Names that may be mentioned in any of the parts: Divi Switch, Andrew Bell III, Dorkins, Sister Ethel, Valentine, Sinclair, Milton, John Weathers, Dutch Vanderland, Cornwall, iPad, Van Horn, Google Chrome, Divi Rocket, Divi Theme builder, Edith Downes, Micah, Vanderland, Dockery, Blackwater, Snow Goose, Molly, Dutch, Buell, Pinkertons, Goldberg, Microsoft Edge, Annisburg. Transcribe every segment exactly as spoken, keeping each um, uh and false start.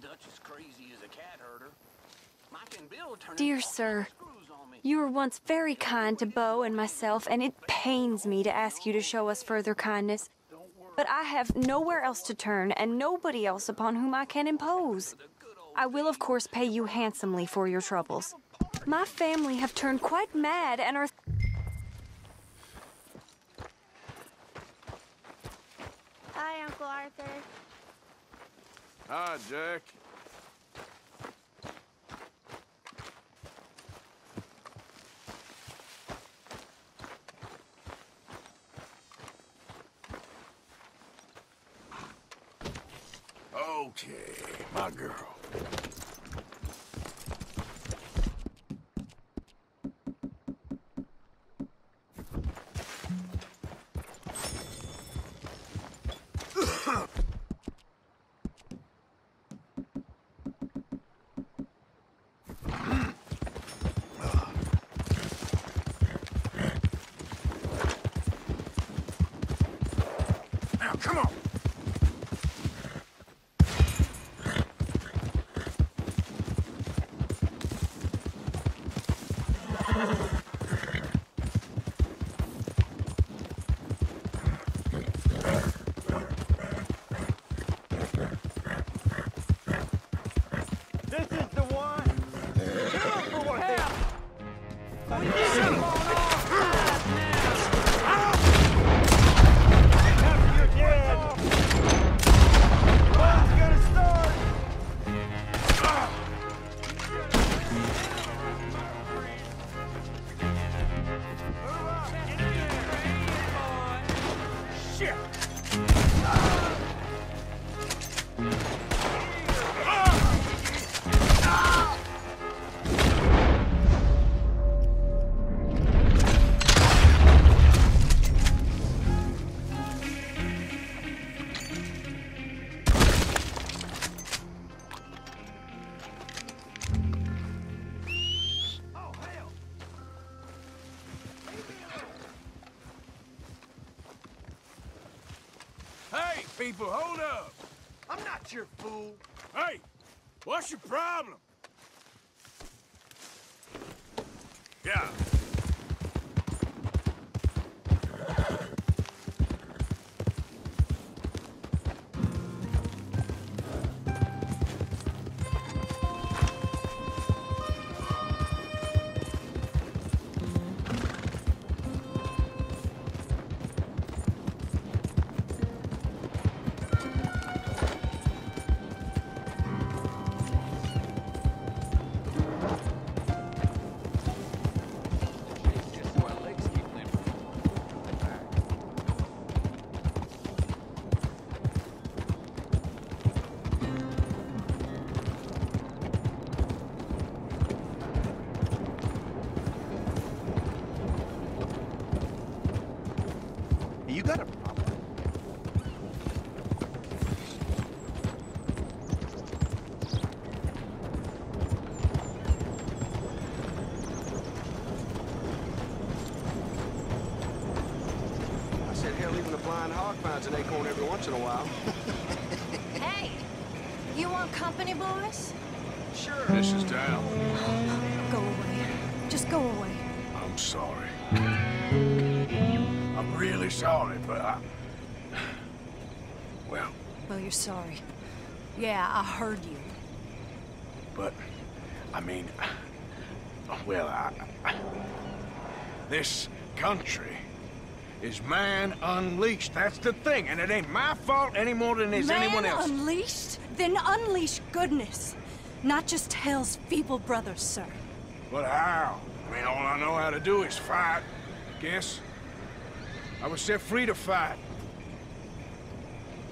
Dutch is crazy as a cat herder. Mike and Bill turned Dear sir, you were once very kind to Beau and myself, and it pains me to ask you to show us further kindness. But I have nowhere else to turn and nobody else upon whom I can impose. I will, of course, pay you handsomely for your troubles. My family have turned quite mad and are... Hi, Uncle Arthur. Hi, Jack. Okay, my girl. People, hold up! I'm not your fool. Hey, what's your problem? Yeah. An acorn every once in a while. Hey, you want company, boys? Sure. Missus Downes. Go away. Just go away. I'm sorry. I'm really sorry, but I... Well... Well, you're sorry. Yeah, I heard you. But, I mean... Well, I... I this country... is man unleashed. That's the thing, and it ain't my fault any more than is man anyone else's. Man unleashed? Then unleash goodness. Not just hell's feeble brothers, sir. But how? I mean, all I know how to do is fight, I guess. I was set free to fight.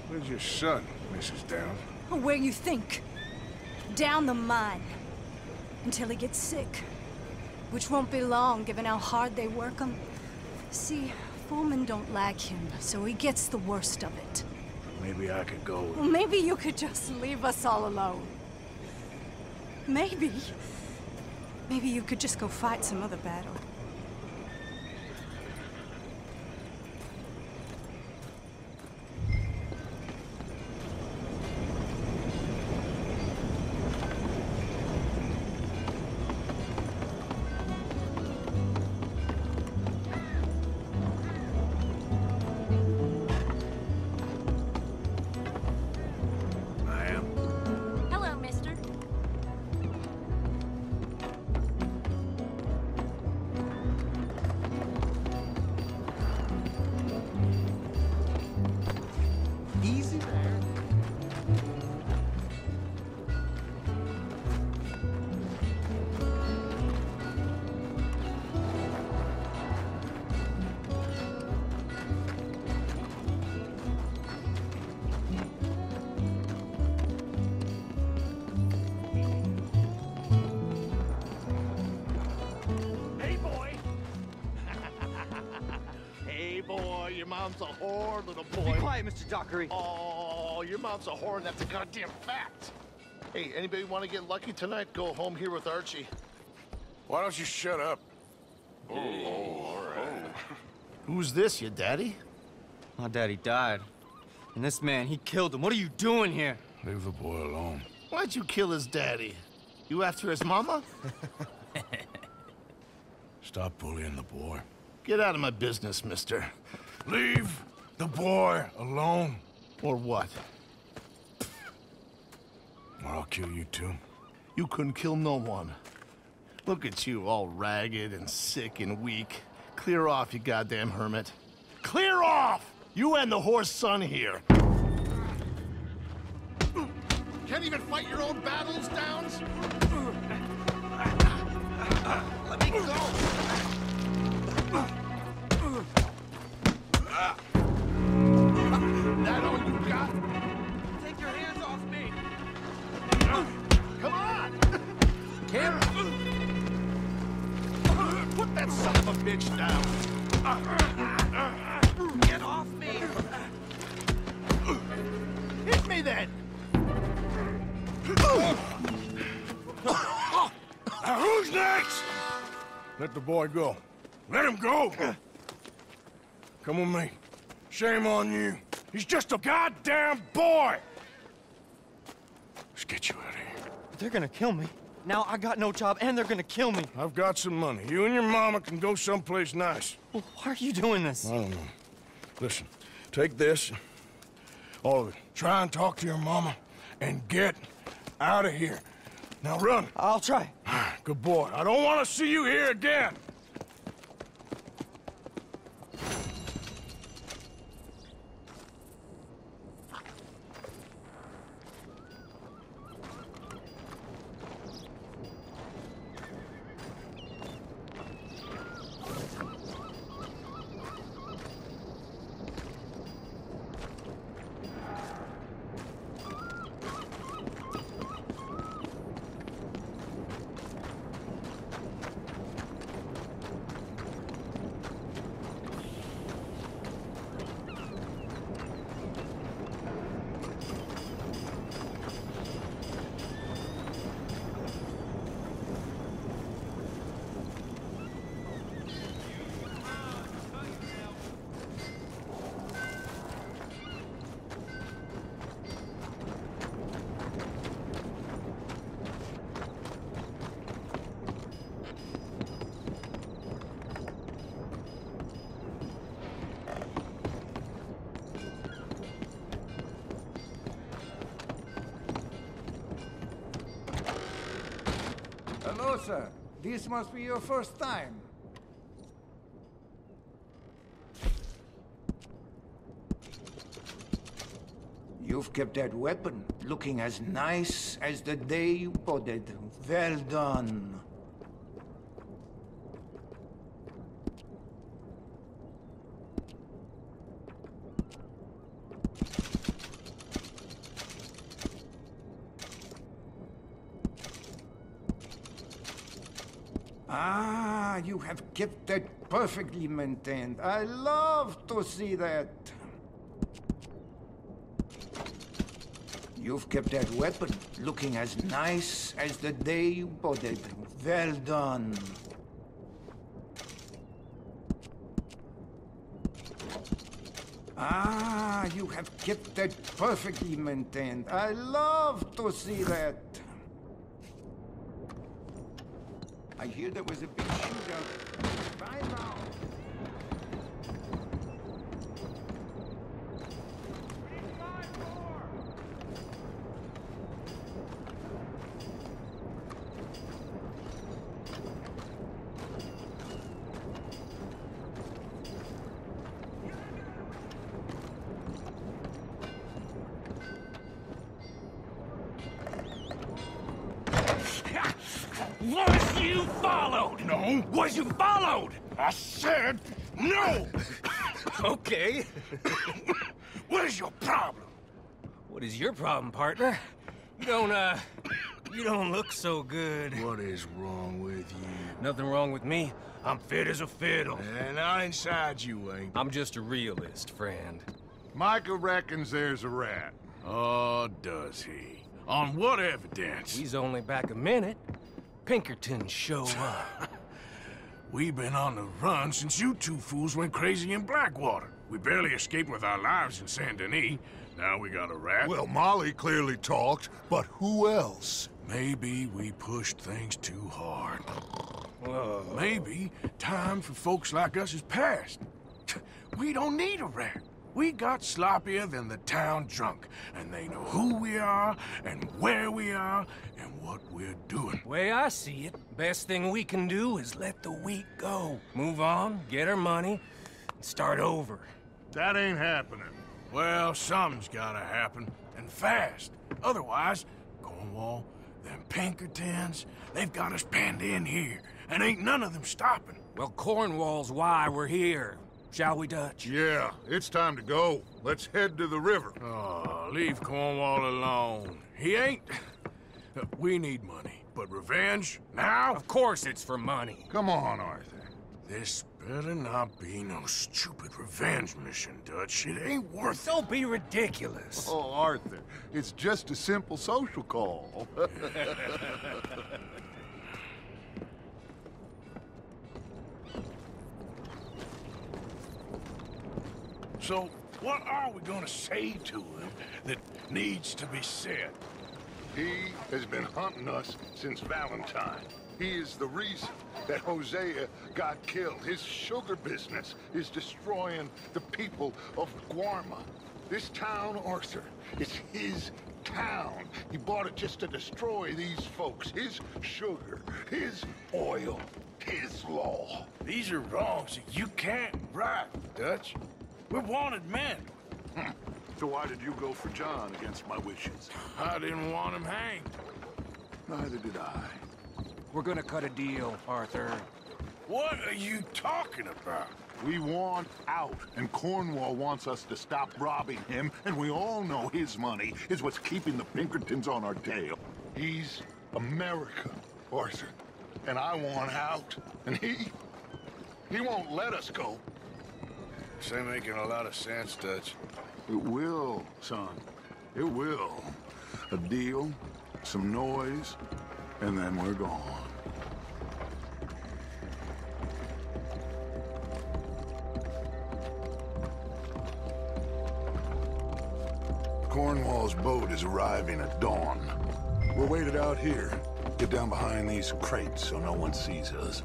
Where's your son, Missus Downes? Oh, where you think. Down the mine. Until he gets sick. Which won't be long, given how hard they work him. See... Foremen don't like him, so he gets the worst of it. Maybe I could go with him. Maybe you could just leave us all alone. Maybe... Maybe you could just go fight some other battle. Hey, boy, your mom's a whore, little boy. Be quiet, Mister Dockery. Oh, your mom's a whore, and that's a goddamn fact. Hey, anybody want to get lucky tonight? Go home here with Archie. Why don't you shut up? Oh, hey. oh all right. Oh. Who's this, your daddy? My daddy died. And this man, he killed him. What are you doing here? Leave the boy alone. Why'd you kill his daddy? You after his mama? Stop bullying the boy. Get out of my business, mister. Leave the boy alone. Or what? Or I'll kill you too. You couldn't kill no one. Look at you, all ragged and sick and weak. Clear off, you goddamn hermit. Clear off! You and the horse son here. Can't even fight your own battles, Downes? Let me go! That all you got? Take your hands off me! Come on! Can't... Put that son of a bitch down! Get off me! Hit me then! Now who's next? Let the boy go. Let him go! Come with me. Shame on you. He's just a goddamn boy! Let's get you out of here. They're gonna kill me. Now I got no job and they're gonna kill me. I've got some money. You and your mama can go someplace nice. Well, why are you doing this? I don't know. Listen, take this. All of it. Try and talk to your mama. And get out of here. Now run. I'll try. Good boy. I don't want to see you here again. Sir, this must be your first time. You've kept that weapon looking as nice as the day you bought it. Well done. Kept that perfectly maintained. I love to see that. You've kept that weapon looking as nice as the day you bought it. Well done. Ah, you have kept that perfectly maintained. I love to see that. I hear there was a big shootout. What is your problem, partner? You don't, uh, you don't look so good. What is wrong with you? Nothing wrong with me. I'm fit as a fiddle. And not inside you, ain't. I'm just a realist, friend. Micah reckons there's a rat. Oh, does he? On what evidence? He's only back a minute. Pinkertons show up. We've been on the run since you two fools went crazy in Blackwater. We barely escaped with our lives in Saint Denis. Now we got a rat. Well, Molly clearly talked, but who else? Maybe we pushed things too hard. Whoa. Maybe time for folks like us is past. We don't need a rat. We got sloppier than the town drunk, and they know who we are, and where we are, and what we're doing. The way I see it, best thing we can do is let the week go. Move on, get our money, and start over. That ain't happening. Well, something's gotta happen, and fast. Otherwise, Cornwall, them Pinkertons, they've got us penned in here, and ain't none of them stopping. Well, Cornwall's why we're here. Shall we, Dutch? Yeah, it's time to go. Let's head to the river. Oh, leave Cornwall alone. He ain't... Uh, we need money, but revenge now? Of course it's for money. Come on, Arthur. This better not be no stupid revenge mission, Dutch. It ain't worth it. Don't be ridiculous. Oh, Arthur, it's just a simple social call. So, what are we gonna say to him that needs to be said? He has been hunting us since Valentine. He is the reason that Hosea got killed. His sugar business is destroying the people of Guarma. This town, Arthur, it's his town. He bought it just to destroy these folks. His sugar, his oil, his law. These are wrongs that you can't right, Dutch. We're wanted men. So why did you go for John against my wishes? I didn't want him hanged. Neither did I. We're gonna cut a deal, Arthur. What are you talking about? We want out, and Cornwall wants us to stop robbing him, and we all know his money is what's keeping the Pinkertons on our tail. He's America, Arthur, and I want out, and he... he won't let us go. This ain't making a lot of sense, Dutch. It will, son. It will. A deal, some noise, and then we're gone. Cornwall's boat is arriving at dawn. We're waited out here. Get down behind these crates so no one sees us.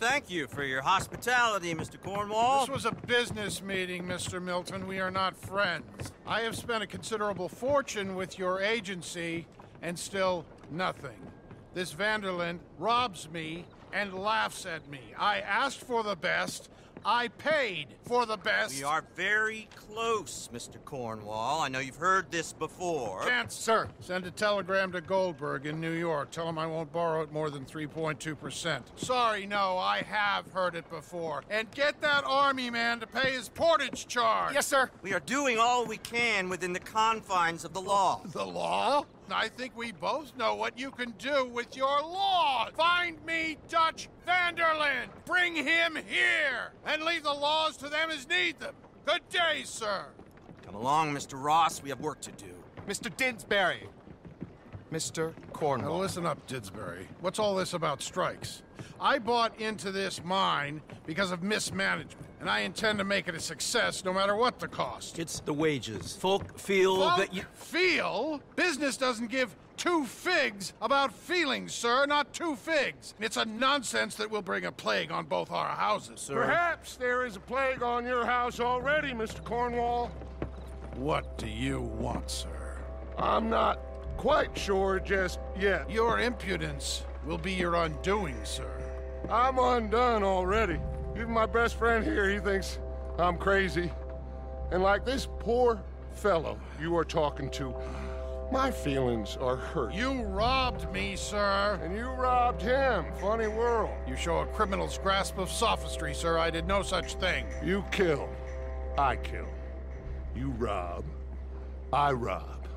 Thank you for your hospitality, Mister Cornwall. This was a business meeting, Mister Milton. We are not friends. I have spent a considerable fortune with your agency, and still nothing. This Vanderland robs me and laughs at me. I asked for the best. I paid for the best. We are very close, Mister Cornwall. I know you've heard this before. Chance, sir. Send a telegram to Goldberg in New York. Tell him I won't borrow it more than three point two percent. Sorry, no, I have heard it before. And get that army man to pay his portage charge. Yes, sir. We are doing all we can within the confines of the law. The law? I think we both know what you can do with your law. Find me Dutch Vanderland. Bring him here. And leave the laws to them as need them. Good day, sir. Come along, Mister Ross. We have work to do. Mister Dinsbury. Mister Cornwall. Now listen up, Dinsbury. What's all this about strikes? I bought into this mine because of mismanagement, and I intend to make it a success no matter what the cost. It's the wages. Folk feel Folk that you... feel? Business doesn't give two figs about feelings, sir, not two figs. It's a nonsense that will bring a plague on both our houses, sir. Perhaps there is a plague on your house already, Mister Cornwall. What do you want, sir? I'm not quite sure just yet. Your impudence will be your undoing, sir. I'm undone already. Even my best friend here, he thinks I'm crazy. And like this poor fellow you are talking to, my feelings are hurt. You robbed me, sir. And you robbed him. Funny world. You show a criminal's grasp of sophistry, sir. I did no such thing. You kill. I kill. You rob. I rob.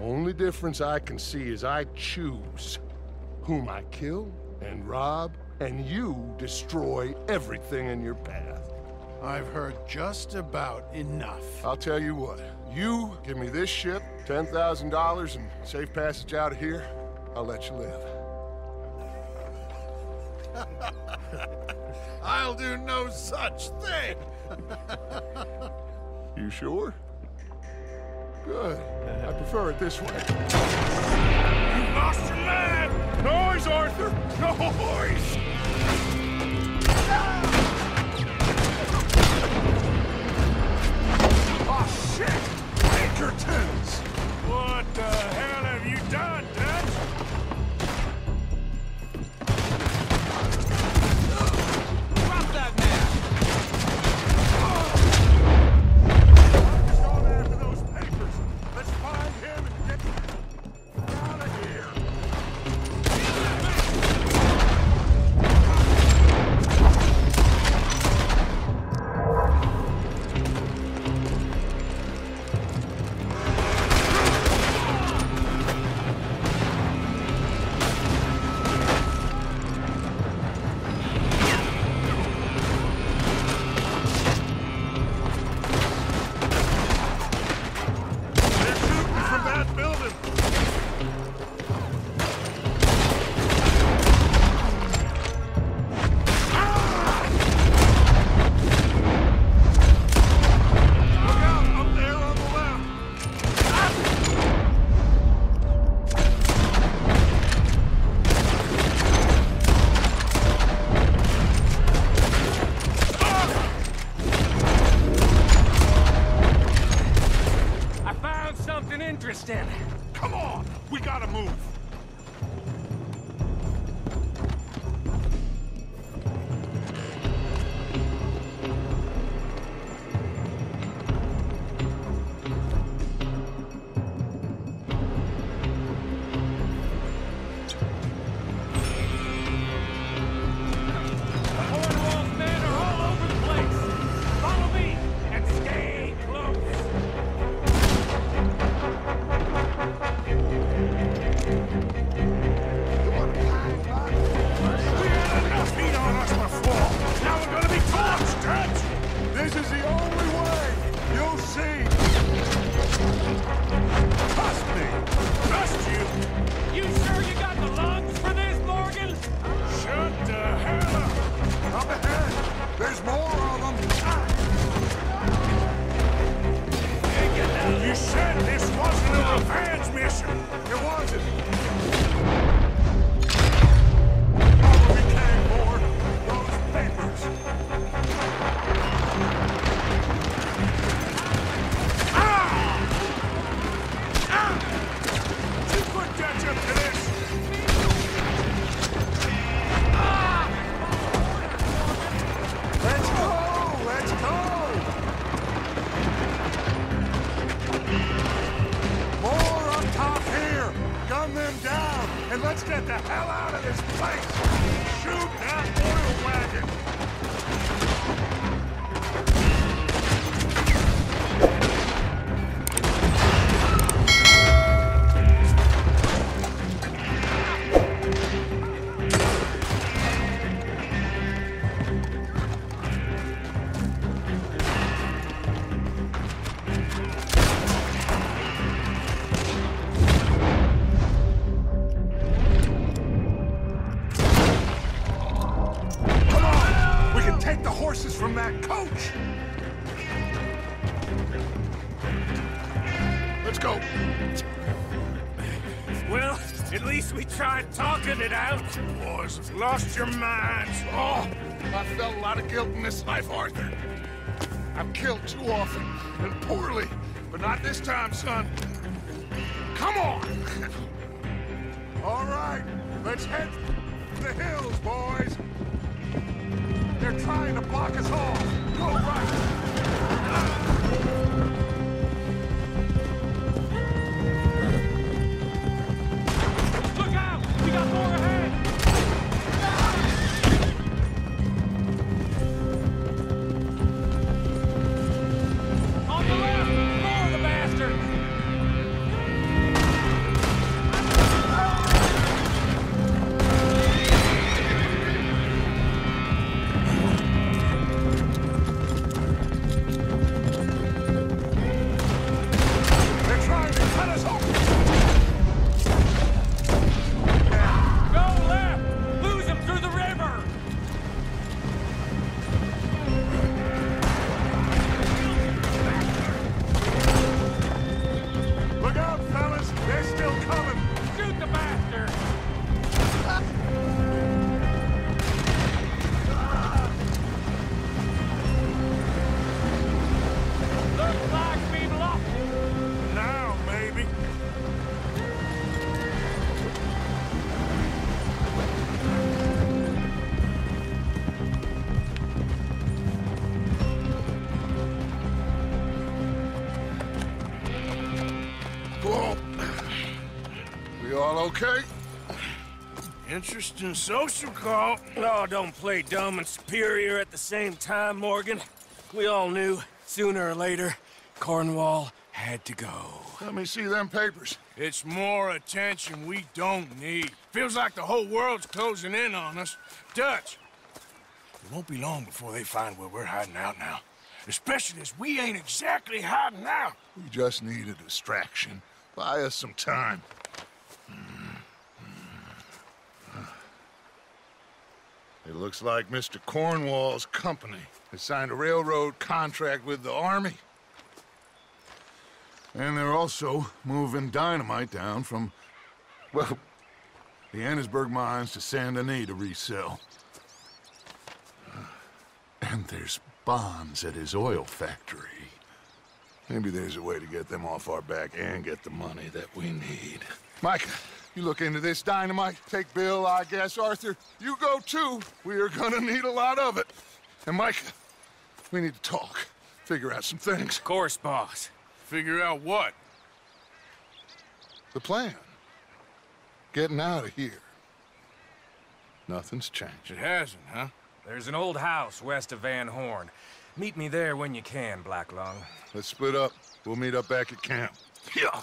Only difference I can see is I choose whom I kill and rob, and you destroy everything in your path. I've heard just about enough. I'll tell you what. You give me this ship, ten thousand dollars, and safe passage out of here, I'll let you live. I'll do no such thing! You sure? Good. I prefer it this way. You lost your lad! Noise, Arthur! Noise! Oh, shit! Pinkertons! What the hell have you done, Dutch? Drop that man! I'm just going after those papers. Let's find him and get him out of here. Lost your minds. Oh, I felt a lot of guilt in this life, Arthur. I've killed too often and poorly, but not this time, son. Come on! All right, let's head to the hills, boys! They're trying to block us off! Go right! Okay. Interesting social call. Oh, don't play dumb and superior at the same time, Morgan. We all knew, sooner or later, Cornwall had to go. Let me see them papers. It's more attention we don't need. Feels like the whole world's closing in on us. Dutch, it won't be long before they find where we're hiding out now. Especially as we ain't exactly hiding out. We just need a distraction. Buy us some time. It looks like Mister Cornwall's company has signed a railroad contract with the Army. And they're also moving dynamite down from, well, the Annisburg mines to Saint Denis to resell. And there's bonds at his oil factory. Maybe there's a way to get them off our back and get the money that we need. Micah, you look into this dynamite. Take Bill, I guess. Arthur, you go too. We are gonna need a lot of it. And Micah, we need to talk. Figure out some things. Of course, boss. Figure out what? The plan. Getting out of here. Nothing's changed. It hasn't, huh? There's an old house west of Van Horn. Meet me there when you can, Black Lung. Let's split up. We'll meet up back at camp. Yeah.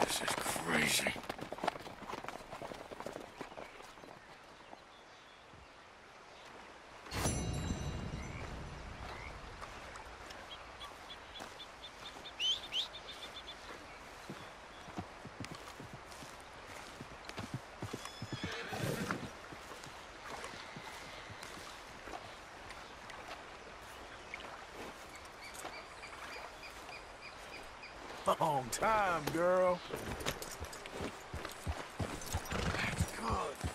This is crazy. Long time, girl. That's good.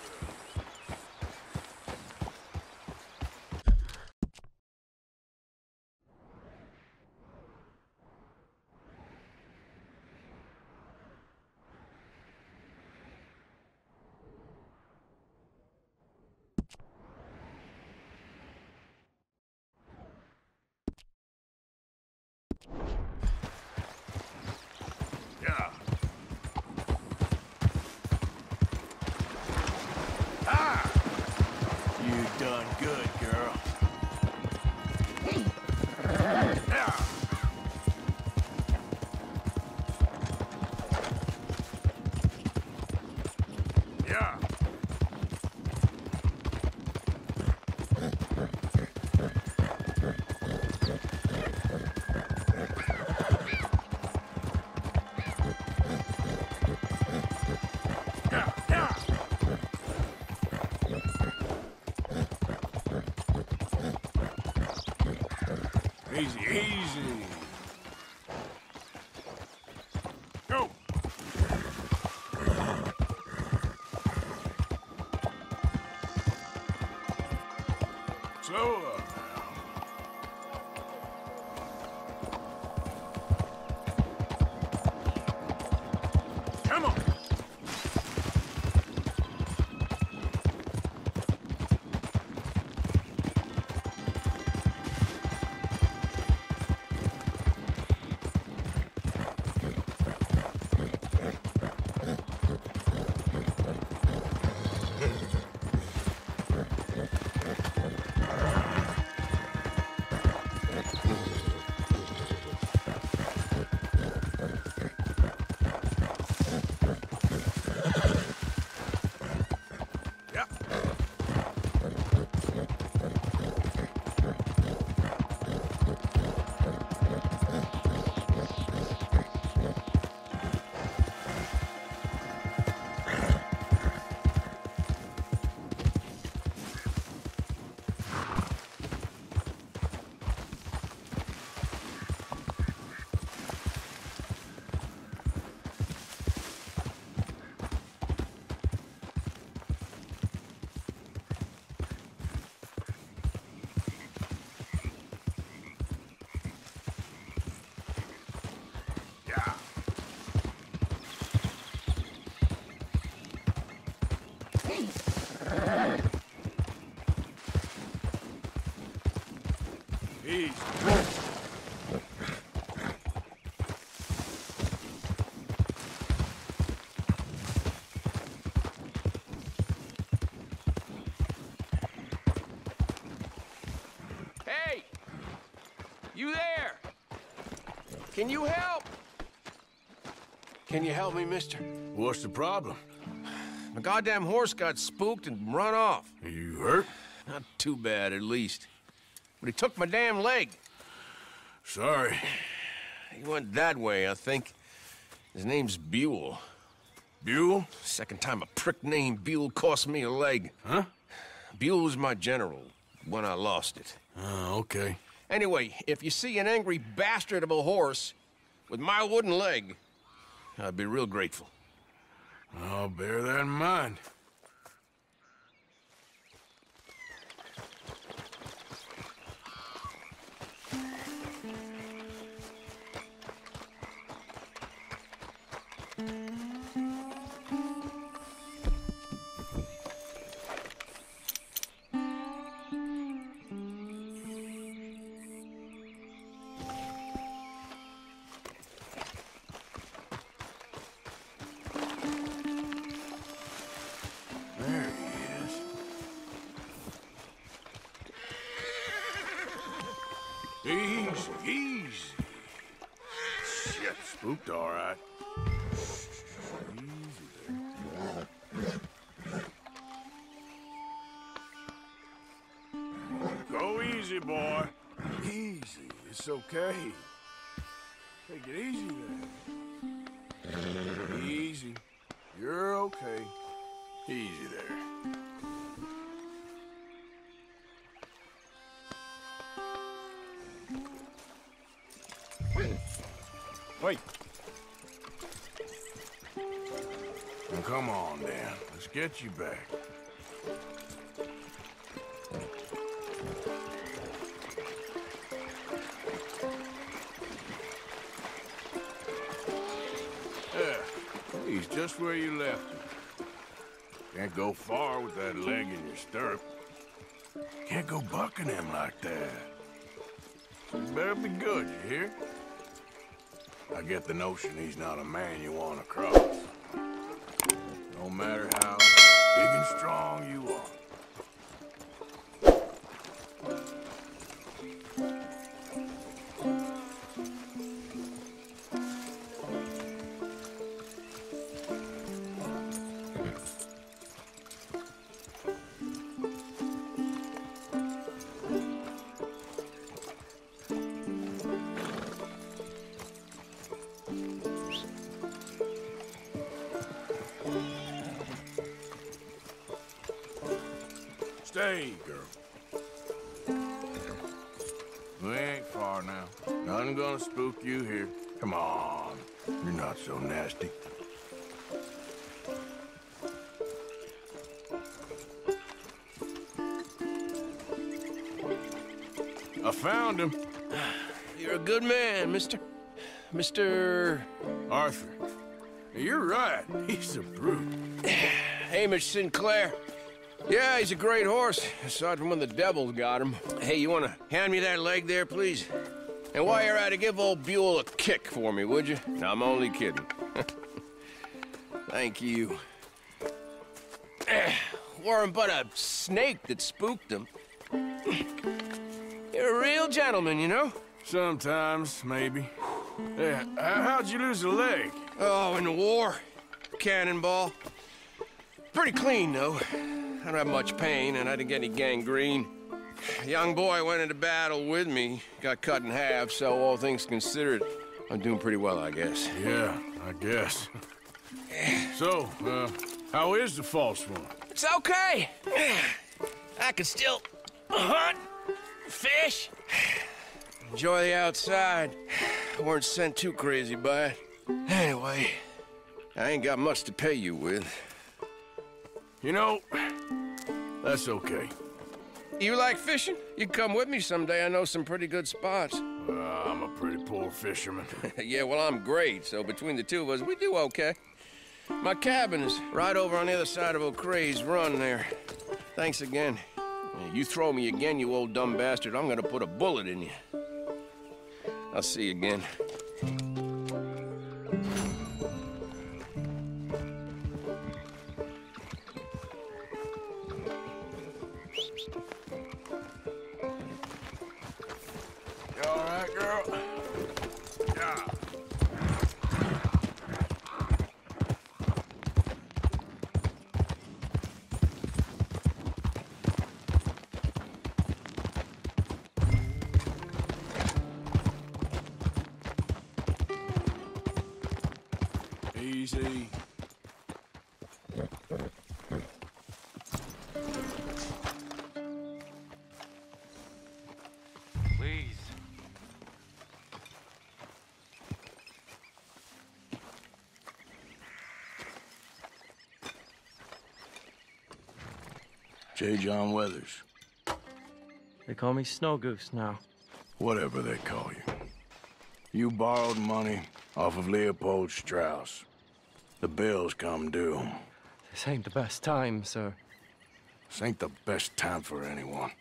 Easy, easy. Go. Slow up now. Come on. Can you help? Can you help me, mister? What's the problem? My goddamn horse got spooked and run off. You hurt? Not too bad, at least. But he took my damn leg. Sorry. He went that way, I think. His name's Buell. Buell? Second time a prick named Buell cost me a leg. Huh? Buell was my general when I lost it. Oh, okay. Anyway, if you see an angry bastard of a horse with my wooden leg, I'd be real grateful. I'll bear that in mind. Okay. Take it easy there. Easy. You're okay. Easy there. Wait. Well, come on, Dan. Let's get you back. Just where you left him. Can't go far with that leg in your stirrup. Can't go bucking him like that. You better be good, you hear? I get the notion he's not a man you want to cross. No matter how big and strong you are. Stay, girl. We ain't far now. Nothing gonna spook you here. Come on. You're not so nasty. I found him. You're a good man, mister. Mister Arthur. You're right. He's a brute. Hamish Sinclair. Yeah, he's a great horse, aside from when the devil's got him. Hey, you want to hand me that leg there, please? And while you're at it, give old Buell a kick for me, would you? No, I'm only kidding. Thank you. Warren, but a snake that spooked him. You're a real gentleman, you know? Sometimes, maybe. Yeah, how'd you lose a leg? Oh, in the war. Cannonball. Pretty clean, though. I don't have much pain, and I didn't get any gangrene. A young boy went into battle with me, got cut in half, so all things considered, I'm doing pretty well, I guess. Yeah, I guess. So, uh, how is the false one? It's okay. I can still hunt, fish, enjoy the outside. I weren't sent too crazy by it. Anyway, I ain't got much to pay you with. You know, that's okay. You like fishing? You come with me someday. I know some pretty good spots. Uh, I'm a pretty poor fisherman. Yeah, well, I'm great, so between the two of us, we do okay. My cabin is right over on the other side of O'Cray's Run there. Thanks again. You throw me again, you old dumb bastard, I'm gonna put a bullet in you. I'll see you again. J. John Weathers. They call me Snow Goose now. Whatever they call you. You borrowed money off of Leopold Strauss. The bills come due. This ain't the best time, sir. This ain't the best time for anyone.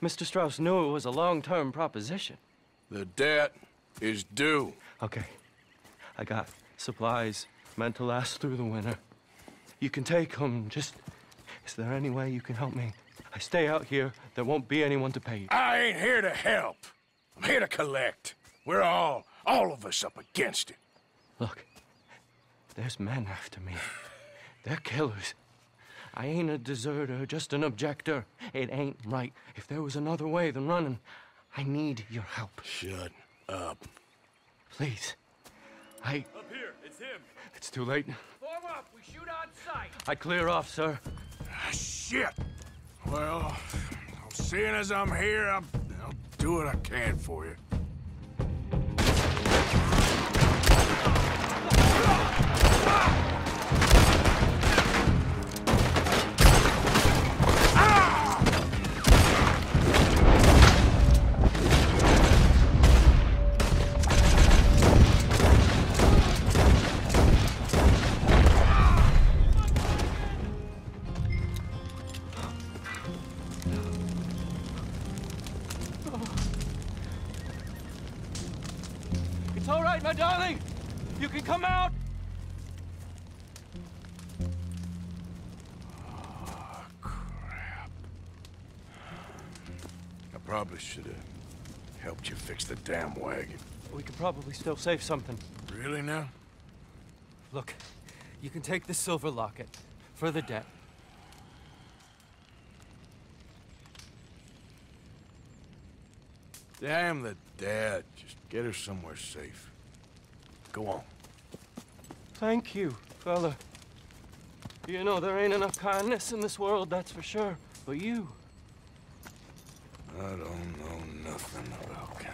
Mister Strauss knew it was a long-term proposition. The debt is due. Okay. I got supplies meant to last through the winter. You can take them, just... Is there any way you can help me? I stay out here, there won't be anyone to pay you. I ain't here to help. I'm here to collect. We're all, all of us up against it. Look, there's men after me. They're killers. I ain't a deserter, just an objector. It ain't right. If there was another way than running, I need your help. Shut up. Please. I... Up here, it's him. It's too late. Form up, we shoot on sight. I clear off, sir. Ah, shit! Well, seeing as I'm here, I'll, I'll do what I can for you. Should have helped you fix the damn wagon. We could probably still save something. Really now? Look, you can take the silver locket for the debt. Damn the debt. Just get her somewhere safe. Go on. Thank you, fella. You know, there ain't enough kindness in this world, that's for sure. But you... I don't know nothing about kindness.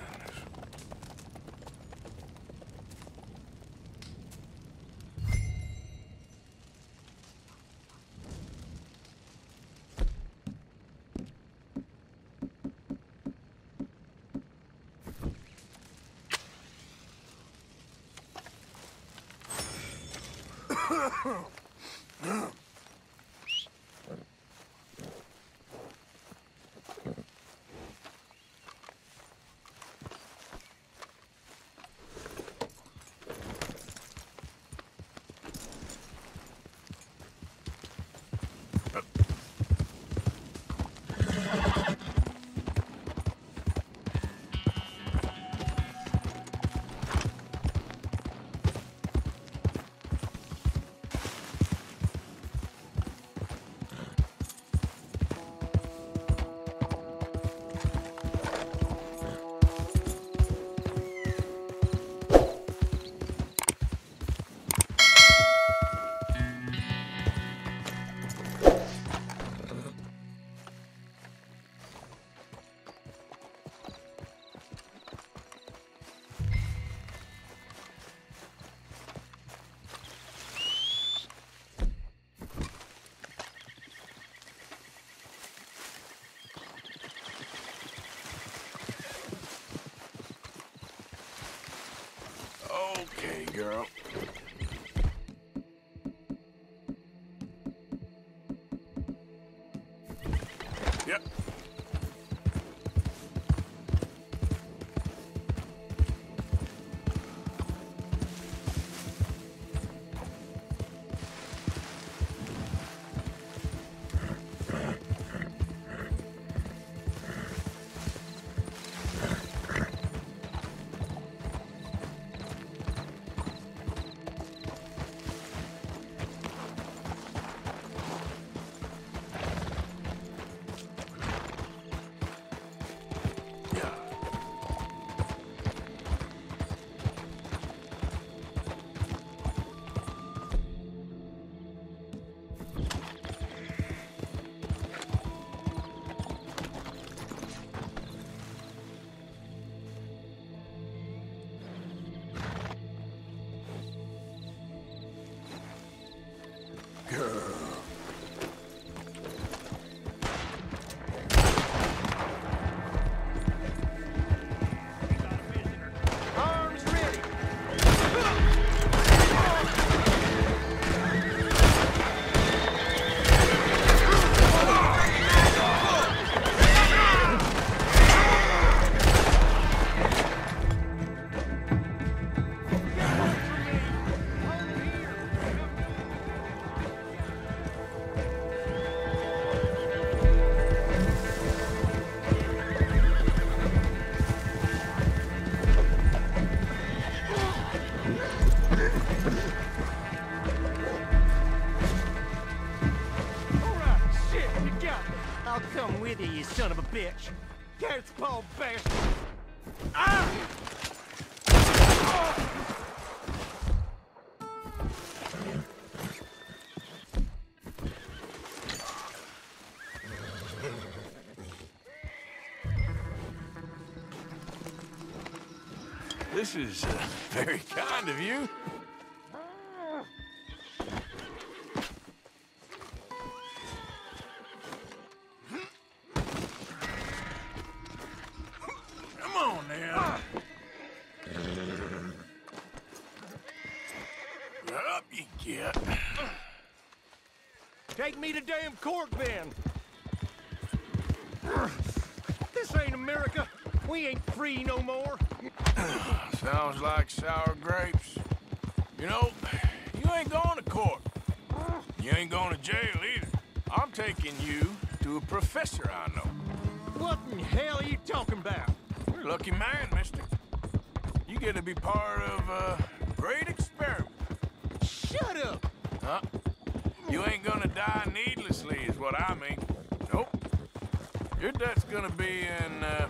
Girl. bitch! There's Paul Bastard! Ah! Oh! This is uh, very kind of you. Damn Corben! This ain't America. We ain't free no more. Sounds like sour grapes. You know, you ain't going to court. You ain't going to jail either. I'm taking you to a professor I know. What in hell are you talking about? You're a lucky man, mister. You get to be part of a great experiment. Shut up! Huh? You ain't gonna die needlessly, is what I mean. Nope. Your death's gonna be an uh,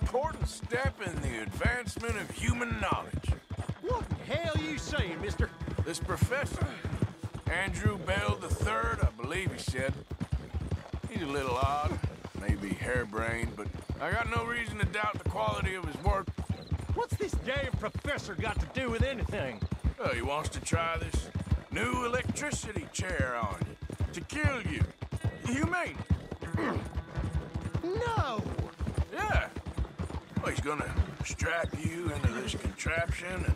important step in the advancement of human knowledge. What the hell are you saying, mister? This professor, Andrew Bell the third, I believe he said. He's a little odd, maybe harebrained, but I got no reason to doubt the quality of his work. What's this damn professor got to do with anything? Well, he wants to try this new electricity chair on you, to kill you. Humane. No! Yeah. Well, he's gonna strap you into this contraption and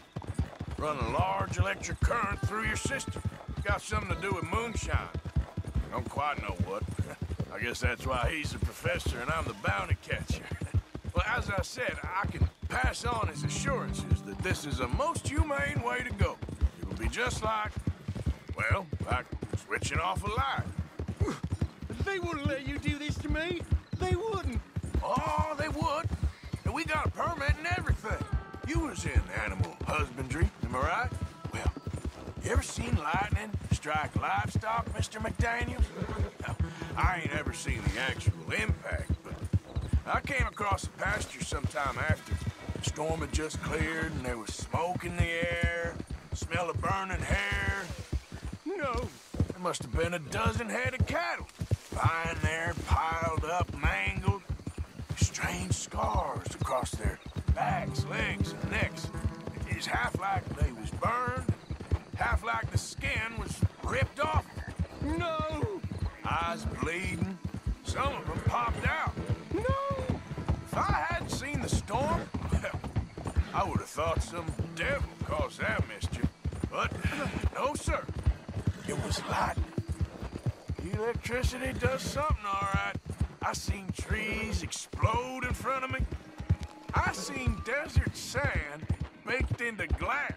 run a large electric current through your system. Got something to do with moonshine. I don't quite know what. I guess that's why he's the professor and I'm the bounty catcher. Well, as I said, I can pass on his assurances that this is a most humane way to go. It'll be just like... well, like switching off a light. They wouldn't let you do this to me. They wouldn't. Oh, they would. And we got a permit and everything. You was in animal husbandry, am I right? Well, you ever seen lightning strike livestock, Mister McDaniel? Now, I ain't ever seen the actual impact, but I came across the pasture sometime after. The storm had just cleared and there was smoke in the air, smell of burning hair. No. There must have been a dozen head of cattle. Lying there, piled up, mangled. Strange scars across their backs, legs, and necks. It's half like they was burned, half like the skin was ripped off. No! Eyes bleeding. Some of them popped out. No! If I hadn't seen the storm, well, I would have thought some devil caused that mischief. But no, sir. It was lightning. Electricity does something, all right. I seen trees explode in front of me. I seen desert sand baked into glass.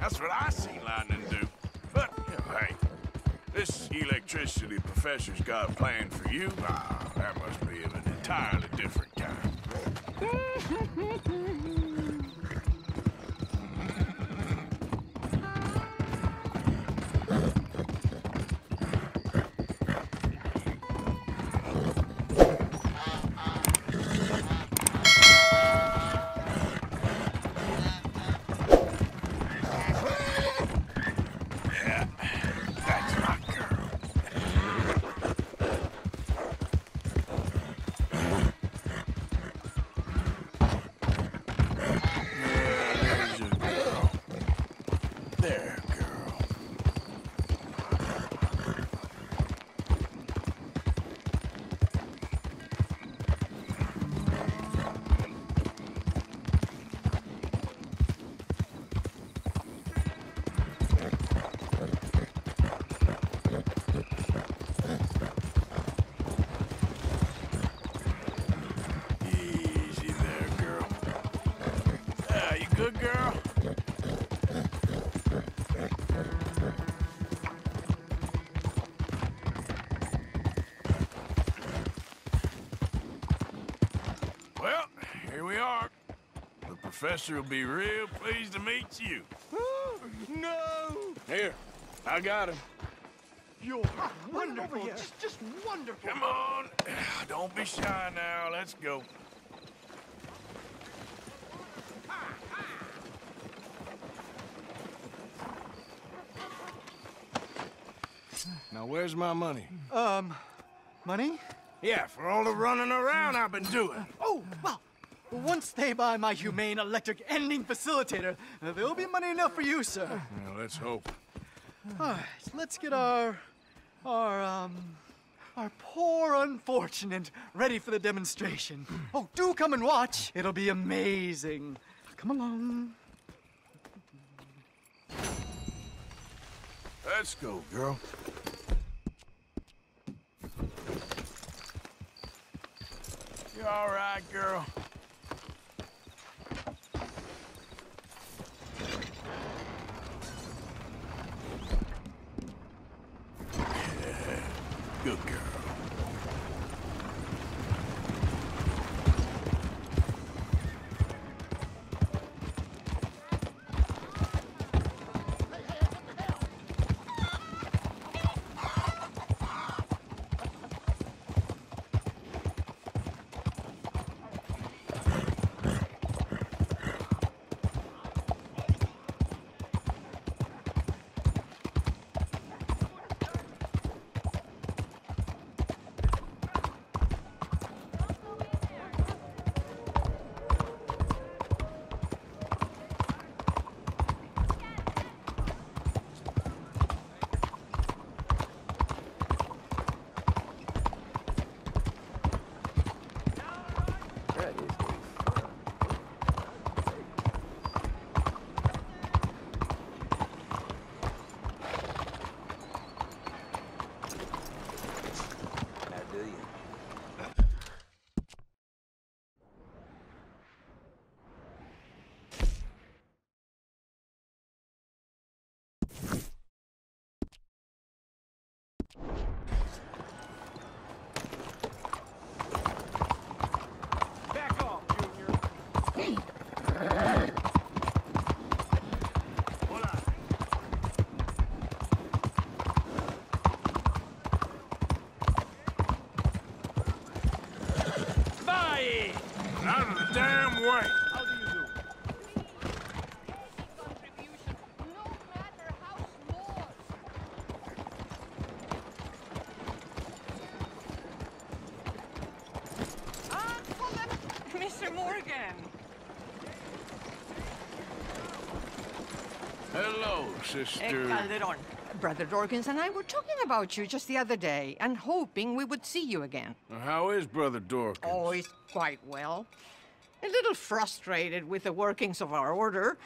That's what I seen lightning do. But, you know, hey, this electricity professor's got a plan for you. Ah, oh, that must be of an entirely different kind. Professor will be real pleased to meet you. No! Here, I got him. You're ah, wonderful. Over here. Just, just wonderful. Come on. Don't be shy now. Let's go. Now, where's my money? Um, money? Yeah, for all the running around I've been doing. Oh, well, once they buy my humane electric ending facilitator, there'll be money enough for you, sir. Well, let's hope. All right, let's get our, our, um, our poor unfortunate ready for the demonstration. Oh, do come and watch. It'll be amazing. Come along. Let's go, girl. You all right, girl? Yeah. Good girl. Sister Calderon. Brother Dorkins and I were talking about you just the other day and hoping we would see you again. How is Brother Dorkins? Oh, he's quite well. A little frustrated with the workings of our order.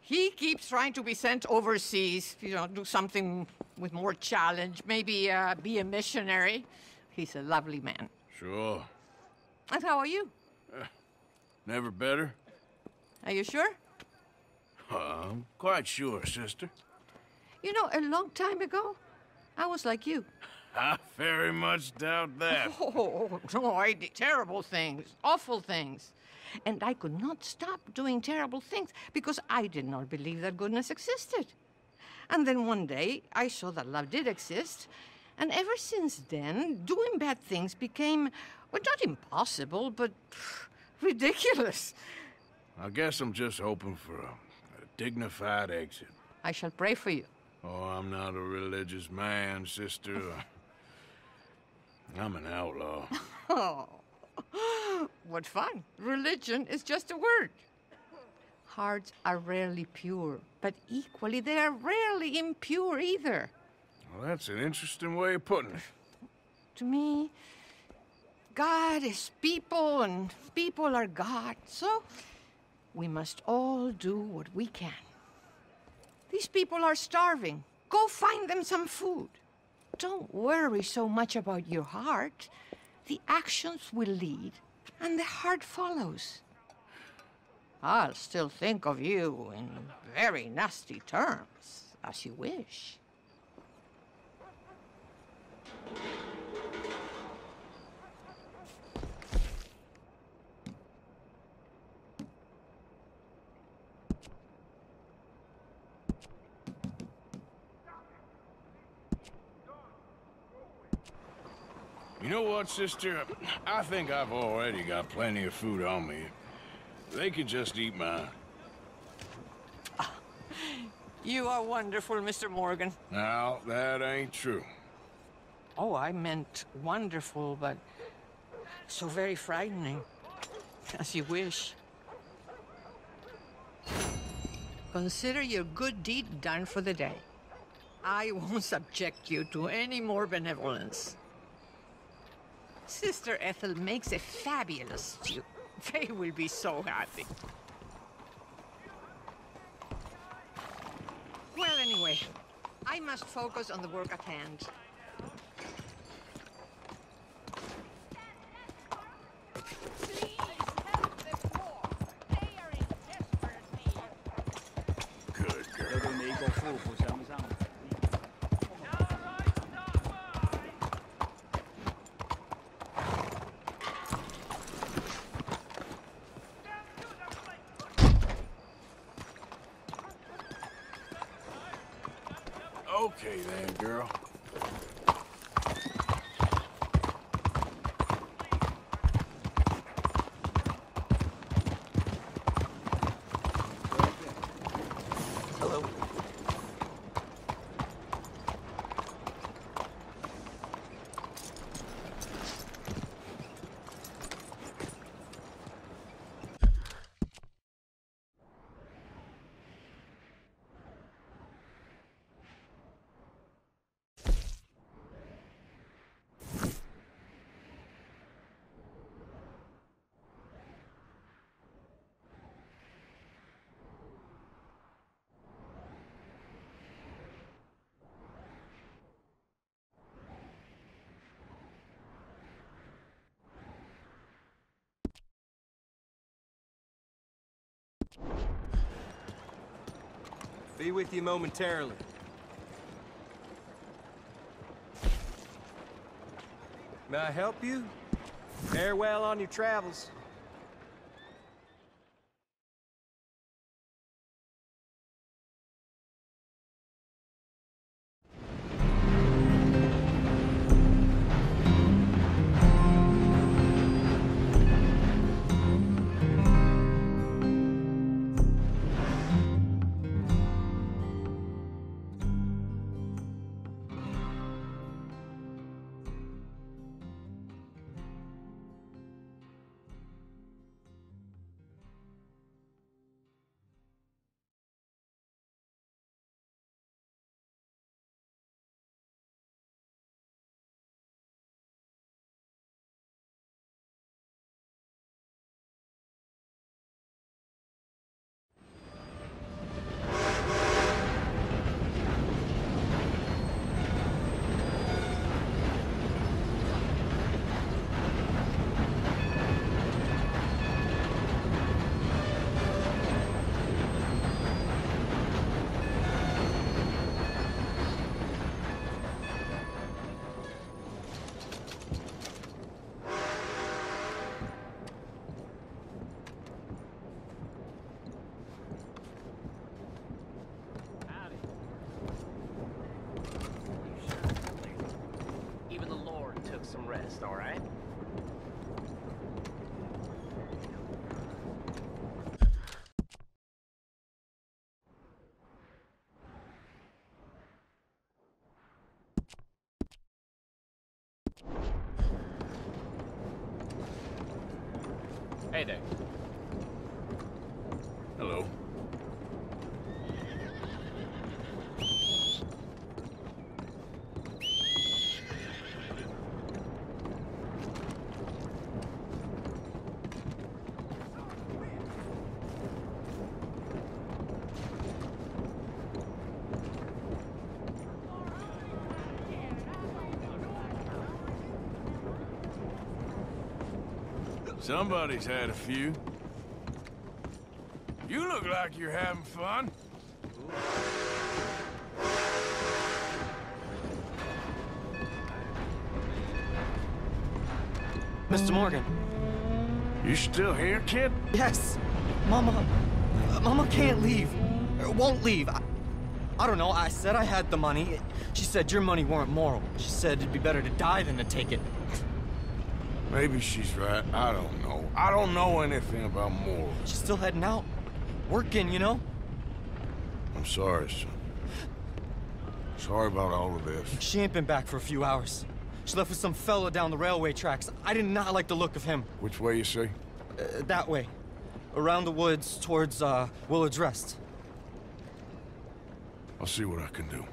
He keeps trying to be sent overseas, you know, do something with more challenge, maybe uh, be a missionary. He's a lovely man. Sure. And how are you? Uh, never better. Are you sure? Uh, I'm quite sure, sister. You know, a long time ago, I was like you. I very much doubt that. Oh, no, I did terrible things, awful things. And I could not stop doing terrible things because I did not believe that goodness existed. And then one day, I saw that love did exist. And ever since then, doing bad things became, well, not impossible, but pff, ridiculous. I guess I'm just hoping for a dignified exit. I shall pray for you. Oh, I'm not a religious man, sister. I'm an outlaw. Oh, what fun. Religion is just a word. Hearts are rarely pure, but equally they are rarely impure either. Well, that's an interesting way of putting it. To me, God is people and people are God, so we must all do what we can. These people are starving. Go find them some food. Don't worry so much about your heart. The actions will lead, and the heart follows. I'll still think of you in very nasty terms, as you wish. You know what, sister? I think I've already got plenty of food on me. They can just eat mine. You are wonderful, Mister Morgan. Now, that ain't true. Oh, I meant wonderful, but so very frightening. As you wish. Consider your good deed done for the day. I won't subject you to any more benevolence. Sister Ethel makes a fabulous stew. They will be so happy. Well, anyway, I must focus on the work at hand. Okay then, girl. Hello. Be with you momentarily. May I help you? Farewell on your travels. Hey there. Hello. Somebody's had a few. You look like you're having fun. Mister Morgan. You still here, kid? Yes. Mama... Uh, Mama can't leave. Or won't leave. I, I don't know. I said I had the money. She said your money weren't moral. She said it'd be better to die than to take it. Maybe she's right. I don't know. I don't know anything about morals. She's still heading out. Working, you know? I'm sorry, son. Sorry about all of this. She ain't been back for a few hours. She left with some fella down the railway tracks. I did not like the look of him. Which way, you say? Uh, that way. Around the woods towards, uh, Willard's Rest. I'll see what I can do.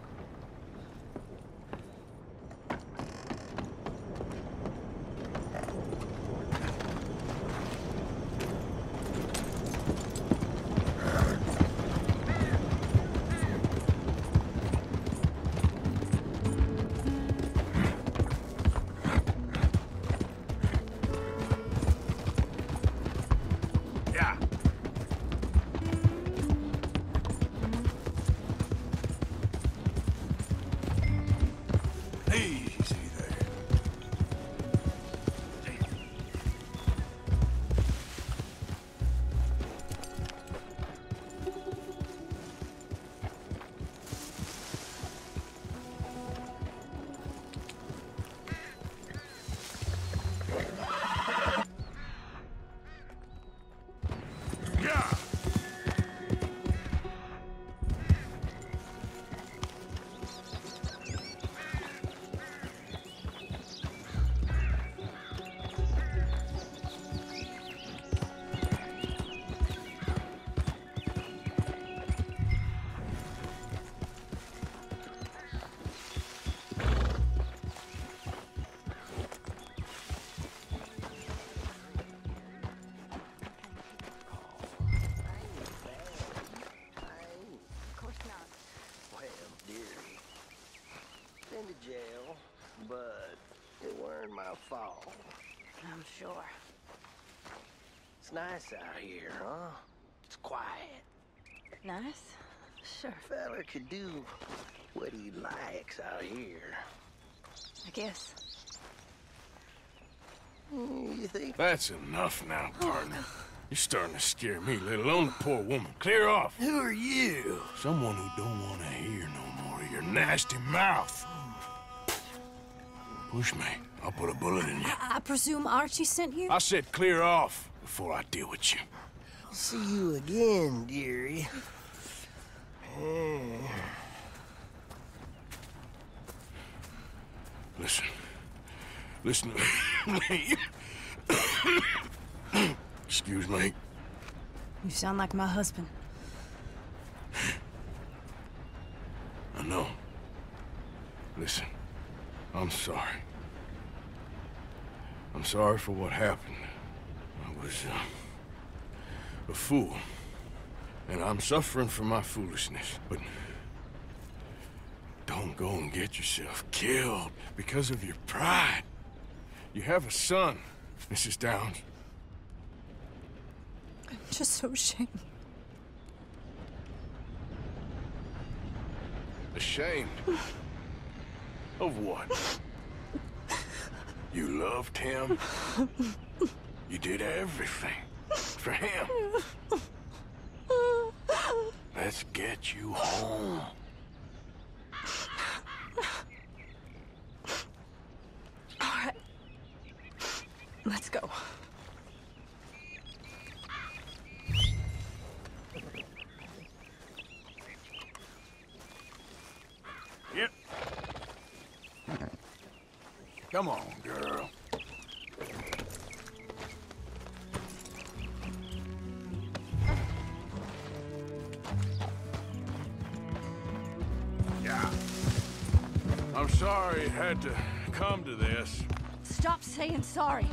Fall. I'm sure. It's nice out here, huh? It's quiet. Nice? Sure. Fella could do what he likes out here. I guess. Mm, you think? That's enough now, partner. Oh. You're starting to scare me, let alone the poor woman. Clear off. Who are you? Someone who don't want to hear no more of your nasty mouth. Push me. I'll put a bullet in you. I, I presume Archie sent you? I said clear off before I deal with you. I'll see you again, dearie. Mm. Listen. Listen to me. Excuse me. You sound like my husband. I know. Listen. I'm sorry. I'm sorry for what happened. I was uh, a fool, and I'm suffering for my foolishness. But don't go and get yourself killed because of your pride. You have a son, Missus Downes. I'm just so ashamed. Ashamed? Of what? You loved him. You did everything for him. Let's get you home. All right. Let's go. Yep. Come on, girl. Yeah. I'm sorry it had to come to this. Stop saying sorry.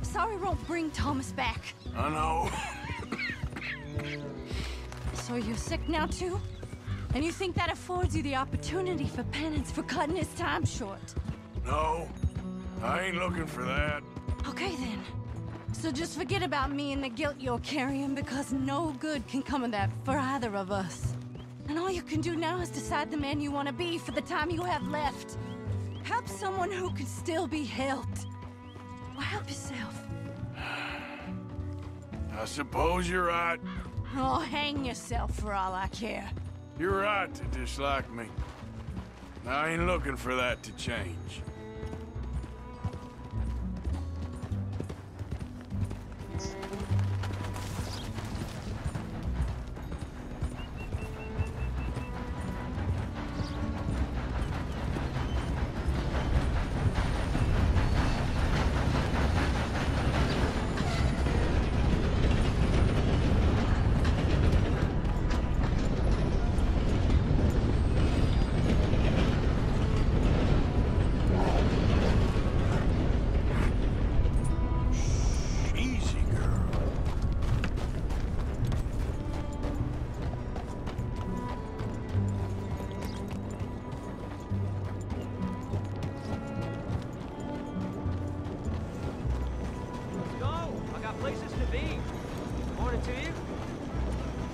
Sorry won't bring Thomas back. I know. So you're sick now, too? And you think that affords you the opportunity for penance for cutting his time short? No, I ain't looking for that. Okay, then. So just forget about me and the guilt you're carrying, because no good can come of that for either of us. And all you can do now is decide the man you want to be for the time you have left. Help someone who can still be helped. Or help yourself. I suppose you're right. Oh, hang yourself for all I care. You're right to dislike me. I ain't looking for that to change.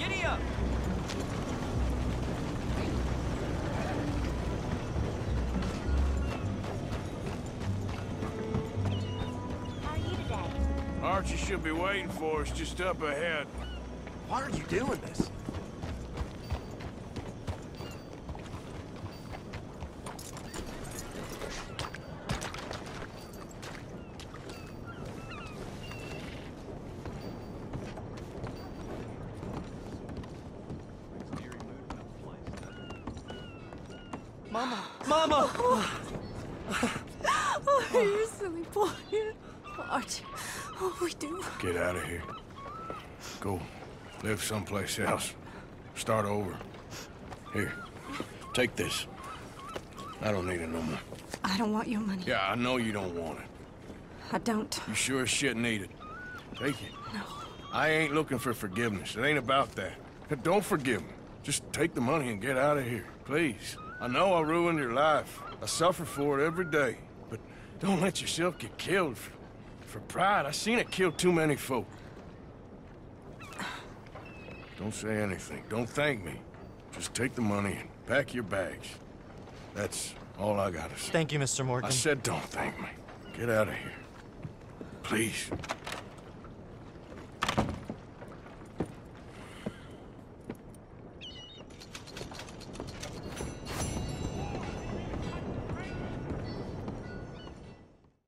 Giddy up! How are you today? Archie should be waiting for us just up ahead. Why are you doing this? Mama! Mama! Oh, oh. Oh, oh, you silly boy. Oh, Archie, what do we do? Get out of here. Go. Live someplace else. Start over. Here. Take this. I don't need it no more. I don't want your money. Yeah, I know you don't want it. I don't. You sure as shit need it. Take it. No. I ain't looking for forgiveness. It ain't about that. Don't forgive me. Just take the money and get out of here. Please. I know I ruined your life. I suffer for it every day. But don't let yourself get killed for, for pride. I seen it kill too many folk. Don't say anything. Don't thank me. Just take the money and pack your bags. That's all I gotta say. Thank you, Mister Morgan. I said don't thank me. Get out of here. Please.